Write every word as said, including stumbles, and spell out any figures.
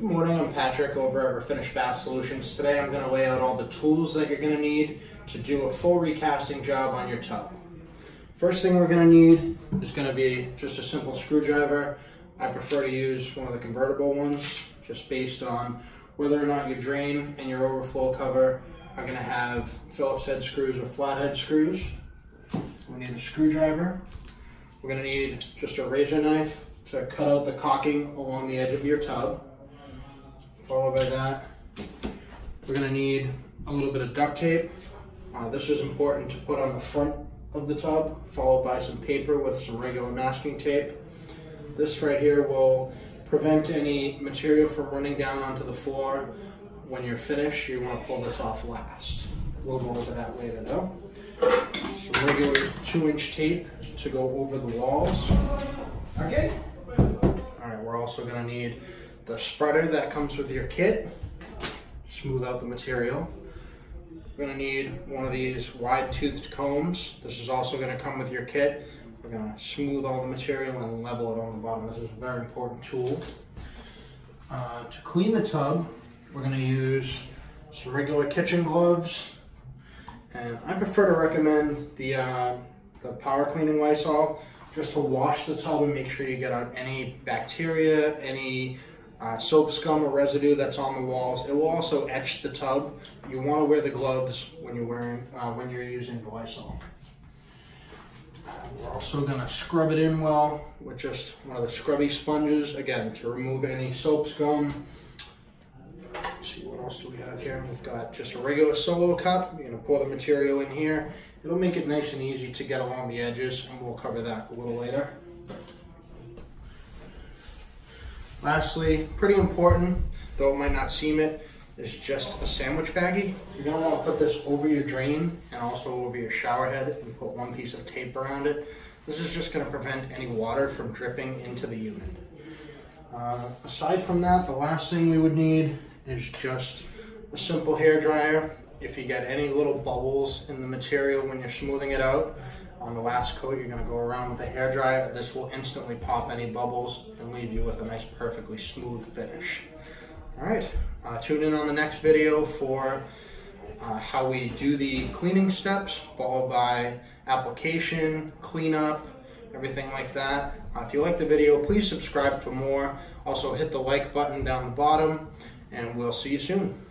Good morning, I'm Patrick over at Refinished Bath Solutions. Today I'm going to lay out all the tools that you're going to need to do a full recasting job on your tub. First thing we're going to need is going to be just a simple screwdriver. I prefer to use one of the convertible ones just based on whether or not your drain and your overflow cover are going to have Phillips head screws or flathead screws. We need a screwdriver. We're going to need just a razor knife to cut out the caulking along the edge of your tub. Followed by that, we're going to need a little bit of duct tape. Uh, this is important to put on the front of the tub, followed by some paper with some regular masking tape. This right here will prevent any material from running down onto the floor. When you're finished, you want to pull this off last. We'll go over that later though. Some regular two inch tape to go over the walls. Okay. All right, we're also gonna need the spreader that comes with your kit. Smooth out the material. We're gonna need one of these wide toothed combs. This is also gonna come with your kit. We're gonna smooth all the material and level it on the bottom. This is a very important tool. Uh, to clean the tub, we're gonna use some regular kitchen gloves. And I prefer to recommend the, uh, the power cleaning Lysol just to wash the tub and make sure you get out any bacteria, any uh, soap scum or residue that's on the walls. It will also etch the tub. You want to wear the gloves when you're wearing uh, when you're using the Lysol. Uh, we're also going to scrub it in well with just one of the scrubby sponges, again, to remove any soap scum. Let's see, what else do we have here? We've got just a regular solo cup. You're going to pour the material in here. It'll make it nice and easy to get along the edges, and we'll cover that a little later. Lastly, pretty important, though it might not seem it, is just a sandwich baggie. You're going to want to put this over your drain and also over your shower head and put one piece of tape around it. This is just going to prevent any water from dripping into the unit. Uh, aside from that, the last thing we would need is just a simple hair dryer. If you get any little bubbles in the material when you're smoothing it out, on the last coat, you're going to go around with a hair dryer. This will instantly pop any bubbles and leave you with a nice, perfectly smooth finish. All right, uh, tune in on the next video for uh, how we do the cleaning steps, followed by application, cleanup, everything like that. Uh, if you like the video, please subscribe for more. Also hit the like button down the bottom, and we'll see you soon.